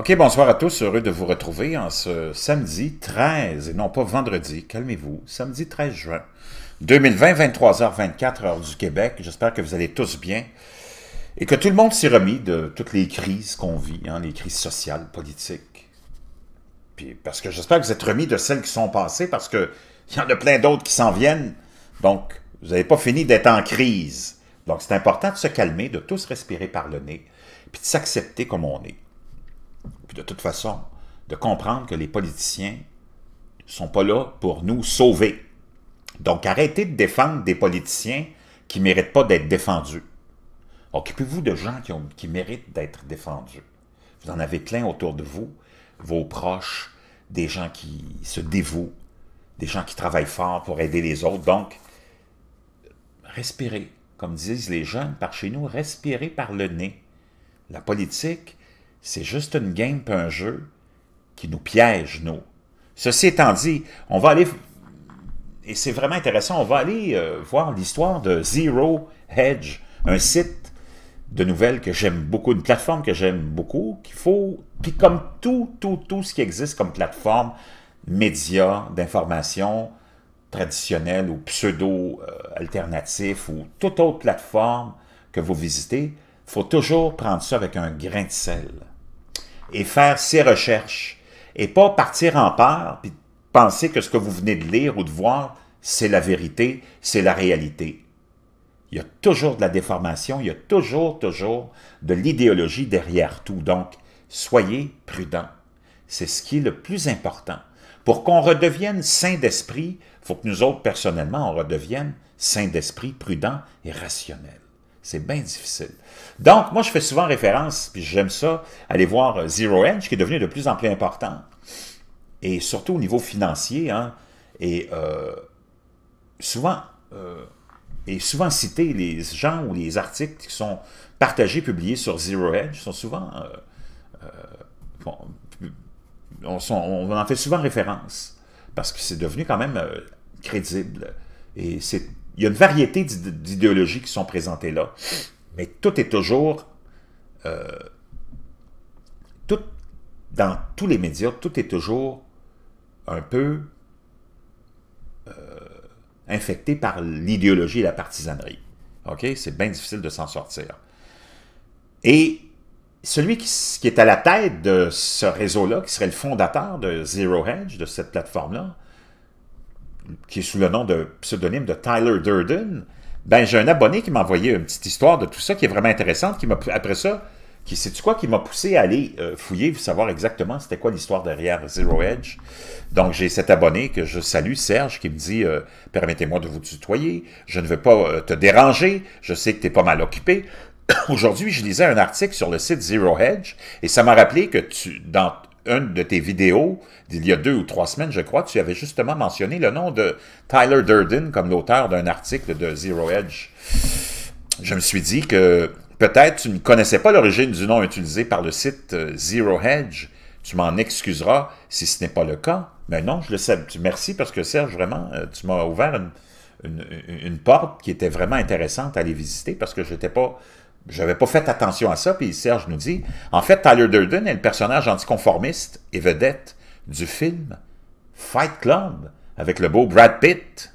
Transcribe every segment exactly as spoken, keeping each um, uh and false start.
OK, bonsoir à tous. Heureux de vous retrouver en ce samedi treize, et non pas vendredi, calmez-vous, samedi treize juin deux mille vingt, vingt-trois heures vingt-quatre, heure du Québec. J'espère que vous allez tous bien et que tout le monde s'est remis de toutes les crises qu'on vit, hein, les crises sociales, politiques. Puis, parce que j'espère que vous êtes remis de celles qui sont passées, parce qu'il y en a plein d'autres qui s'en viennent. Donc, vous n'avez pas fini d'être en crise. Donc, c'est important de se calmer, de tous respirer par le nez, puis de s'accepter comme on est. Puis de toute façon, de comprendre que les politiciens ne sont pas là pour nous sauver. Donc, arrêtez de défendre des politiciens qui ne méritent pas d'être défendus. Occupez-vous de gens qui, ont, qui méritent d'être défendus. Vous en avez plein autour de vous, vos proches, des gens qui se dévouent, des gens qui travaillent fort pour aider les autres. Donc, respirez. Comme disent les jeunes par chez nous, respirez par le nez. La politique, c'est juste une game, un jeu qui nous piège, nous. Ceci étant dit, on va aller, et c'est vraiment intéressant, on va aller euh, voir l'histoire de Zero Hedge, un site de nouvelles que j'aime beaucoup, une plateforme que j'aime beaucoup, qu'il faut, puis comme tout, tout, tout ce qui existe comme plateforme, médias d'information traditionnels ou pseudo-alternatifs euh, ou toute autre plateforme que vous visitez, il faut toujours prendre ça avec un grain de sel et faire ses recherches et pas partir en peur puis penser que ce que vous venez de lire ou de voir, c'est la vérité, c'est la réalité. Il y a toujours de la déformation, il y a toujours, toujours de l'idéologie derrière tout. Donc, soyez prudents. C'est ce qui est le plus important. Pour qu'on redevienne sain d'esprit, il faut que nous autres, personnellement, on redevienne sain d'esprit, prudent et rationnel. C'est bien difficile. Donc, moi, je fais souvent référence, puis j'aime ça, aller voir Zero Hedge, qui est devenu de plus en plus important. Et surtout au niveau financier, hein, et euh, souvent, euh, et souvent cité, les gens ou les articles qui sont partagés, publiés sur Zero Hedge, sont souvent... Euh, euh, bon, On, sont, on en fait souvent référence, parce que c'est devenu quand même euh, crédible. Et il y a une variété d'idéologies qui sont présentées là, mais tout est toujours... Euh, tout, dans tous les médias, tout est toujours un peu euh, infecté par l'idéologie et la partisanerie. OK? C'est bien difficile de s'en sortir. Et... Celui qui, qui est à la tête de ce réseau-là, qui serait le fondateur de Zero Hedge, de cette plateforme-là, qui est sous le nom de pseudonyme de Tyler Durden, ben j'ai un abonné qui m'a envoyé une petite histoire de tout ça qui est vraiment intéressante, qui m'a après ça, qui sais-tu quoi, qui m'a poussé à aller euh, fouiller, pour savoir exactement c'était quoi l'histoire derrière Zero Hedge. Donc j'ai cet abonné que je salue, Serge, qui me dit euh, « Permettez-moi de vous tutoyer, je ne veux pas euh, te déranger, je sais que tu es pas mal occupé. » Aujourd'hui, je lisais un article sur le site Zero Hedge et ça m'a rappelé que tu, dans une de tes vidéos d'il y a deux ou trois semaines, je crois, tu avais justement mentionné le nom de Tyler Durden comme l'auteur d'un article de Zero Hedge. Je me suis dit que peut-être tu ne connaissais pas l'origine du nom utilisé par le site Zero Hedge. Tu m'en excuseras si ce n'est pas le cas. Mais non, je le sais. Merci parce que Serge, vraiment, tu m'as ouvert une, une, une porte qui était vraiment intéressante à aller visiter parce que je n'étais pas... Je n'avais pas fait attention à ça, puis Serge nous dit, en fait, Tyler Durden est le personnage anticonformiste et vedette du film Fight Club, avec le beau Brad Pitt.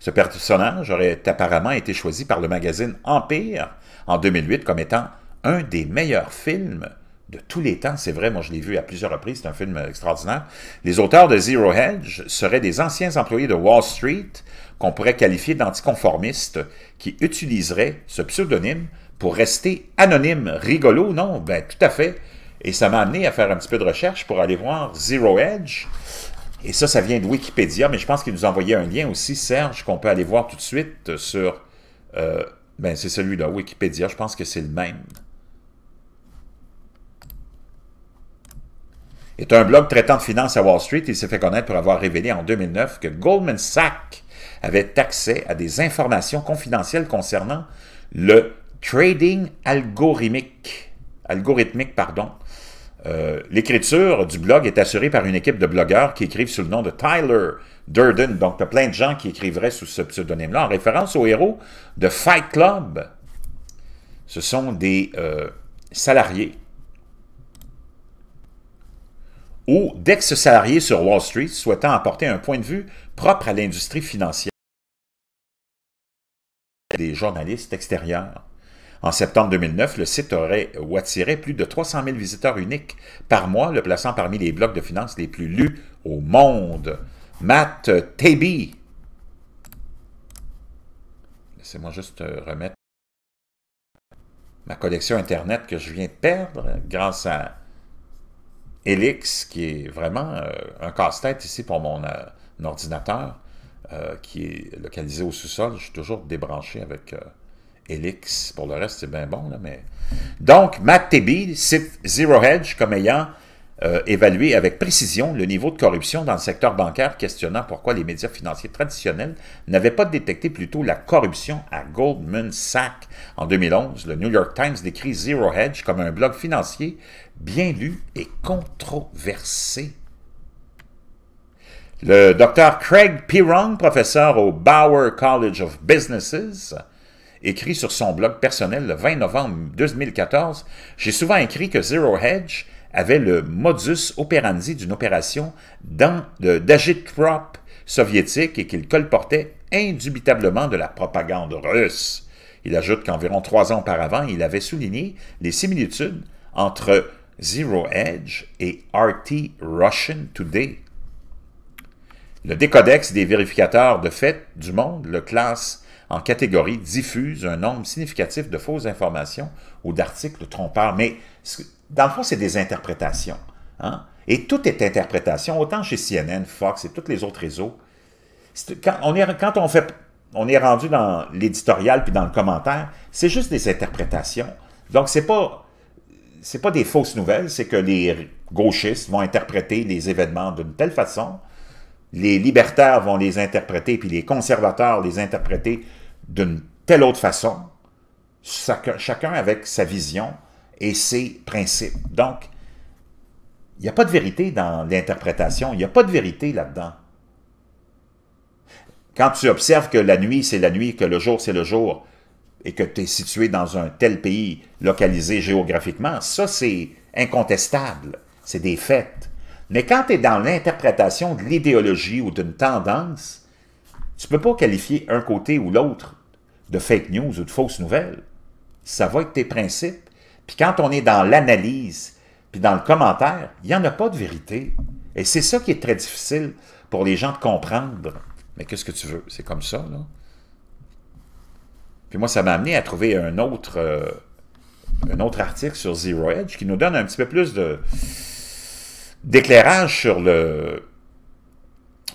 Ce personnage aurait apparemment été choisi par le magazine Empire en deux mille huit comme étant un des meilleurs films de tous les temps. C'est vrai, moi je l'ai vu à plusieurs reprises, c'est un film extraordinaire. Les auteurs de Zero Hedge seraient des anciens employés de Wall Street qu'on pourrait qualifier d'anticonformistes qui utiliseraient ce pseudonyme pour rester anonyme. Rigolo, non? Ben, tout à fait. Et ça m'a amené à faire un petit peu de recherche pour aller voir Zero Hedge. Et ça, ça vient de Wikipédia, mais je pense qu'il nous envoyait un lien aussi, Serge, qu'on peut aller voir tout de suite sur... Euh, ben, c'est celui-là, Wikipédia, je pense que c'est le même. Est un blog traitant de finances à Wall Street, il s'est fait connaître pour avoir révélé en deux mille neuf que Goldman Sachs avait accès à des informations confidentielles concernant le... trading algorithmique, algorithmique pardon. Euh, l'écriture du blog est assurée par une équipe de blogueurs qui écrivent sous le nom de Tyler Durden. Donc, il y a plein de gens qui écrivraient sous ce pseudonyme-là, en référence au héros de Fight Club. Ce sont des euh, salariés ou d'ex-salariés sur Wall Street souhaitant apporter un point de vue propre à l'industrie financière des journalistes extérieurs. En septembre deux mille neuf, le site aurait ou attiré plus de trois cent mille visiteurs uniques par mois, le plaçant parmi les blogs de finances les plus lus au monde. Matt Taibbi. Laissez-moi juste remettre ma collection Internet que je viens de perdre grâce à Helix, qui est vraiment euh, un casse-tête ici pour mon, euh, mon ordinateur, euh, qui est localisé au sous-sol. Je suis toujours débranché avec... Euh, Helix, pour le reste, c'est bien bon, là, mais... Donc, Matt Taibbi cite Zero Hedge comme ayant euh, évalué avec précision le niveau de corruption dans le secteur bancaire, questionnant pourquoi les médias financiers traditionnels n'avaient pas détecté plus tôt la corruption à Goldman Sachs. En deux mille onze, le New York Times décrit Zero Hedge comme un blog financier bien lu et controversé. Le docteur Craig Pierron, professeur au Bauer College of Businesses, écrit sur son blog personnel le vingt novembre deux mille quatorze, « J'ai souvent écrit que Zero Hedge avait le modus operandi d'une opération d'agitprop soviétique et qu'il colportait indubitablement de la propagande russe. » Il ajoute qu'environ trois ans auparavant, il avait souligné les similitudes entre Zero Hedge et R T Russian Today. Le Décodex des vérificateurs de fait du monde le classe en catégorie diffuse un nombre significatif de fausses informations ou d'articles trompeurs. Mais dans le fond, c'est des interprétations. Hein? Et tout est interprétation, autant chez C N N, Fox et tous les autres réseaux. Quand on est, quand on fait, on est rendu dans l'éditorial puis dans le commentaire, c'est juste des interprétations. Donc, c'est pas, c'est pas des fausses nouvelles, c'est que les gauchistes vont interpréter les événements d'une telle façon, les libertaires vont les interpréter, puis les conservateurs les interpréter d'une telle autre façon, chacun avec sa vision et ses principes. Donc, il n'y a pas de vérité dans l'interprétation, il n'y a pas de vérité là-dedans. Quand tu observes que la nuit, c'est la nuit, que le jour, c'est le jour, et que tu es situé dans un tel pays localisé géographiquement, ça, c'est incontestable, c'est des faits. Mais quand tu es dans l'interprétation de l'idéologie ou d'une tendance, tu ne peux pas qualifier un côté ou l'autre de fake news ou de fausses nouvelles. Ça va être tes principes. Puis quand on est dans l'analyse, puis dans le commentaire, il n'y en a pas de vérité. Et c'est ça qui est très difficile pour les gens de comprendre. Mais qu'est-ce que tu veux? C'est comme ça, là. Puis moi, ça m'a amené à trouver un autre, euh, un autre article sur Zero Hedge qui nous donne un petit peu plus de... d'éclairage sur le,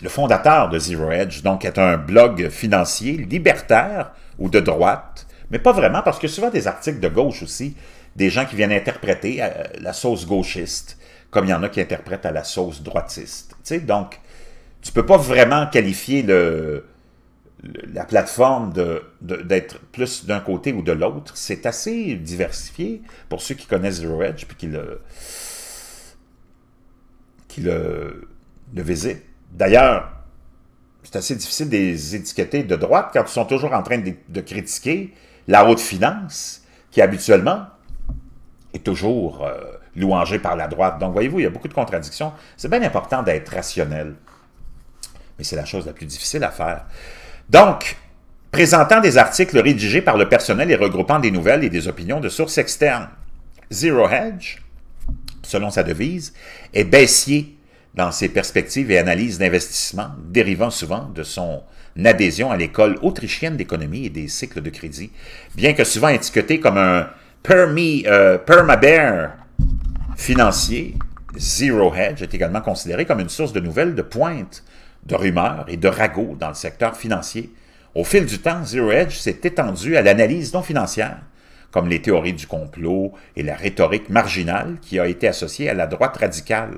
le fondateur de Zero Hedge, donc est un blog financier libertaire ou de droite, mais pas vraiment, parce que souvent des articles de gauche aussi, des gens qui viennent interpréter à la sauce gauchiste, comme il y en a qui interprètent à la sauce droitiste. Tu sais, donc, tu peux pas vraiment qualifier le, le, la plateforme de, de, d'être plus d'un côté ou de l'autre. C'est assez diversifié pour ceux qui connaissent Zero Hedge, puis qui le... Le, le visite. D'ailleurs, c'est assez difficile de les étiqueter de droite quand ils sont toujours en train de, de critiquer la haute finance qui, habituellement, est toujours euh, louangée par la droite. Donc, voyez-vous, il y a beaucoup de contradictions. C'est bien important d'être rationnel. Mais c'est la chose la plus difficile à faire. Donc, présentant des articles rédigés par le personnel et regroupant des nouvelles et des opinions de sources externes. Zero Hedge, selon sa devise, est baissier dans ses perspectives et analyses d'investissement, dérivant souvent de son adhésion à l'école autrichienne d'économie et des cycles de crédit, bien que souvent étiqueté comme un permis, euh, perma-bear financier. Zero Hedge est également considéré comme une source de nouvelles de pointe, de rumeurs et de ragots dans le secteur financier. Au fil du temps, Zero Hedge s'est étendu à l'analyse non financière, comme les théories du complot et la rhétorique marginale qui a été associée à la droite radicale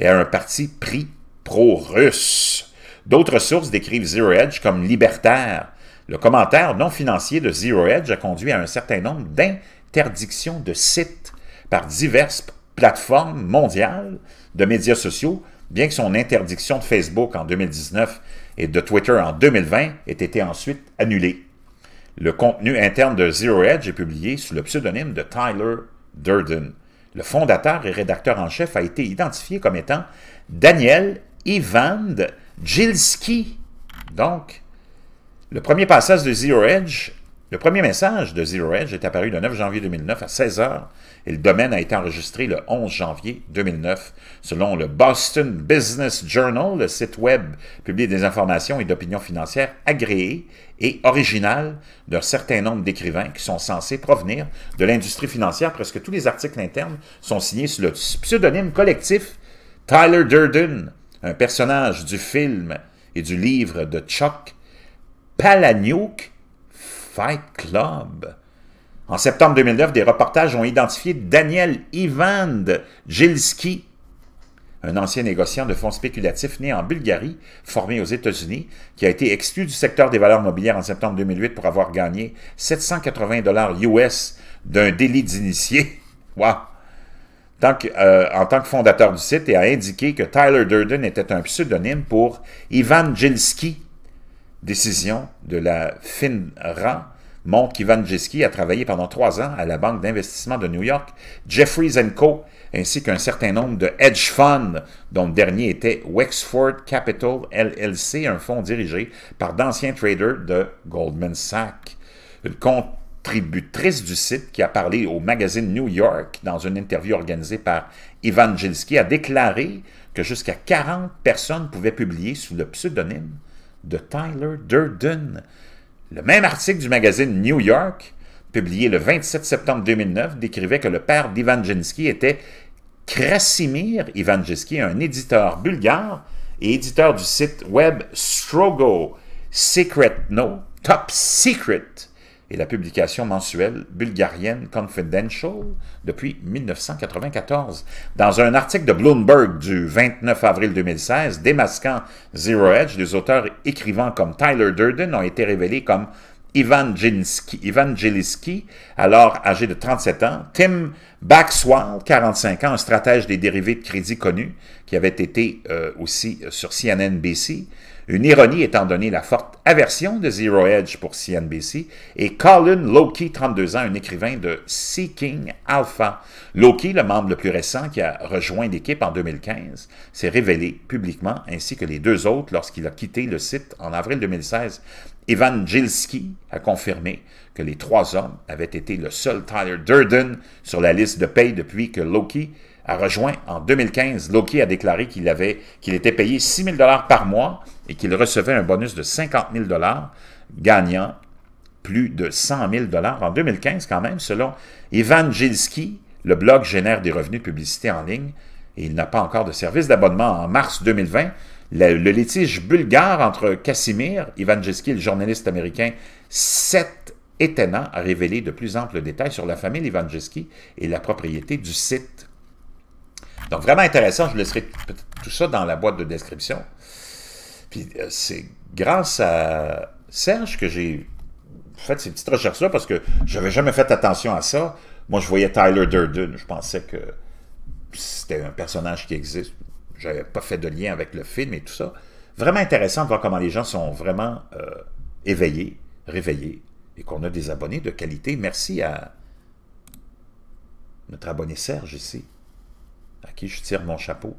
et à un parti pris pro-russe. D'autres sources décrivent Zero Hedge comme libertaire. Le commentaire non financier de Zero Hedge a conduit à un certain nombre d'interdictions de sites par diverses plateformes mondiales de médias sociaux, bien que son interdiction de Facebook en deux mille dix-neuf et de Twitter en deux mille vingt ait été ensuite annulée. Le contenu interne de Zero Hedge est publié sous le pseudonyme de Tyler Durden. le fondateur et rédacteur en chef, a été identifié comme étant Daniel Ivandjiiski. Donc, le premier passage de Zero Hedge, le premier message de Zero Hedge est apparu le neuf janvier deux mille neuf à seize heures et le domaine a été enregistré le onze janvier deux mille neuf. Selon le Boston Business Journal, le site web publie des informations et d'opinions financières agréées et originales d'un certain nombre d'écrivains qui sont censés provenir de l'industrie financière. Presque tous les articles internes sont signés sous le pseudonyme collectif Tyler Durden, un personnage du film et du livre de Chuck Palahniuk, Fight Club. En septembre deux mille neuf, des reportages ont identifié Daniel Ivandjiiski, un ancien négociant de fonds spéculatifs né en Bulgarie, formé aux États-Unis, qui a été exclu du secteur des valeurs mobilières en septembre deux mille huit pour avoir gagné sept cent quatre-vingts dollars U S d'un délit d'initié. Wow. Euh, en tant que fondateur du site, et a indiqué que Tyler Durden était un pseudonyme pour Ivandjiiski. Décision de la FINRA montre qu'Ivandjiiski a travaillé pendant trois ans à la banque d'investissement de New York, Jeffries and Co, ainsi qu'un certain nombre de hedge funds, dont le dernier était Wexford Capital L L C, un fonds dirigé par d'anciens traders de Goldman Sachs. Une contributrice du site qui a parlé au magazine New York dans une interview organisée par Ivandjiiski a déclaré que jusqu'à quarante personnes pouvaient publier sous le pseudonyme de Tyler Durden. Le même article du magazine New York, publié le vingt-sept septembre deux mille neuf, décrivait que le père d'Ivandjiiski était Krasimir Ivandjiiski, un éditeur bulgare et éditeur du site web Strogo, Secret No, Top Secret, et la publication mensuelle bulgarienne Confidential depuis mille neuf cent quatre-vingt-quatorze. Dans un article de Bloomberg du vingt-neuf avril deux mille seize, démasquant Zero Hedge, des auteurs écrivant comme Tyler Durden ont été révélés comme Ivandjiiski, alors âgé de trente-sept ans, Tim Baxwell, quarante-cinq ans, un stratège des dérivés de crédit connu, qui avait été euh, aussi sur C N B C, une ironie étant donné la forte aversion de Zero Hedge pour C N B C, et Colin Lokey, trente-deux ans, un écrivain de Seeking Alpha. Lokey, le membre le plus récent qui a rejoint l'équipe en deux mille quinze, s'est révélé publiquement, ainsi que les deux autres, lorsqu'il a quitté le site en avril deux mille seize. Ivandjiiski a confirmé que les trois hommes avaient été le seul Tyler Durden sur la liste de paye depuis que Lokey a rejoint en deux mille quinze. Lokey a déclaré qu'il avait, qu'il était payé six mille dollars par mois et qu'il recevait un bonus de cinquante mille dollars, gagnant plus de cent mille dollars en deux mille quinze quand même. Selon Ivandjiiski, le blog génère des revenus de publicité en ligne et il n'a pas encore de service d'abonnement. En mars deux mille vingt, Le, le litige bulgare entre Krasimir Ivandjiiski et le journaliste américain Seth Etena a révélé de plus amples détails sur la famille Ivandjiiski et la propriété du site. Donc, vraiment intéressant. Je vous laisserai tout ça dans la boîte de description. Puis, c'est grâce à Serge que j'ai fait ces petites recherches-là, parce que je n'avais jamais fait attention à ça. Moi, je voyais Tyler Durden. Je pensais que c'était un personnage qui existe. Je n'avais pas fait de lien avec le film et tout ça. Vraiment intéressant de voir comment les gens sont vraiment euh, éveillés, réveillés, et qu'on a des abonnés de qualité. Merci à notre abonné Serge ici, à qui je tire mon chapeau.